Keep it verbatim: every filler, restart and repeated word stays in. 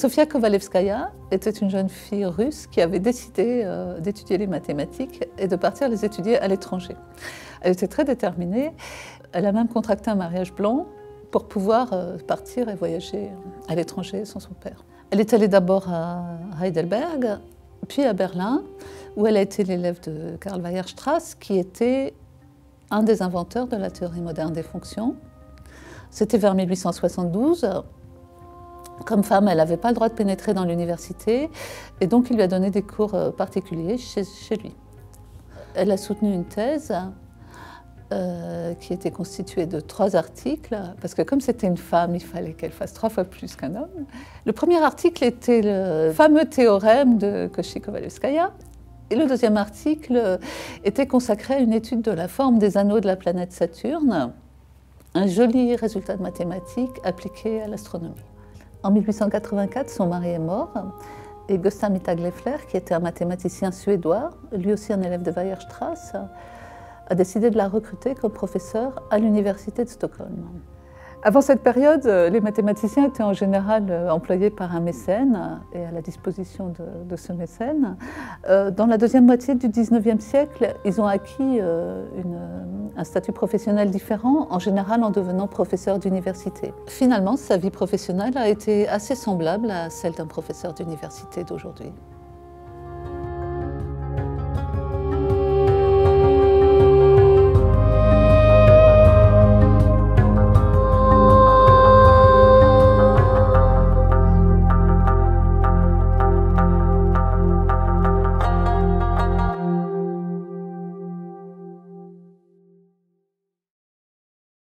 Sofia Kovalevskaya était une jeune fille russe qui avait décidé euh, d'étudier les mathématiques et de partir les étudier à l'étranger. Elle était très déterminée. Elle a même contracté un mariage blanc pour pouvoir euh, partir et voyager à l'étranger sans son père. Elle est allée d'abord à Heidelberg, puis à Berlin, où elle a été l'élève de Karl Weierstrass, qui était un des inventeurs de la théorie moderne des fonctions. C'était vers mille huit cent soixante-douze. Comme femme, elle n'avait pas le droit de pénétrer dans l'université, et donc il lui a donné des cours particuliers chez, chez lui. Elle a soutenu une thèse euh, qui était constituée de trois articles, parce que comme c'était une femme, il fallait qu'elle fasse trois fois plus qu'un homme. Le premier article était le fameux théorème de Cauchy-Kovalevskaya, et le deuxième article était consacré à une étude de la forme des anneaux de la planète Saturne, un joli résultat de mathématiques appliqué à l'astronomie. En mille huit cent quatre-vingt-quatre, son mari est mort et Gustav Mittag-Leffler, qui était un mathématicien suédois, lui aussi un élève de Weierstrass, a décidé de la recruter comme professeur à l'université de Stockholm. Avant cette période, les mathématiciens étaient en général employés par un mécène et à la disposition de, de ce mécène. Dans la deuxième moitié du dix-neuvième siècle, ils ont acquis une, un statut professionnel différent, en général en devenant professeur d'université. Finalement, sa vie professionnelle a été assez semblable à celle d'un professeur d'université d'aujourd'hui.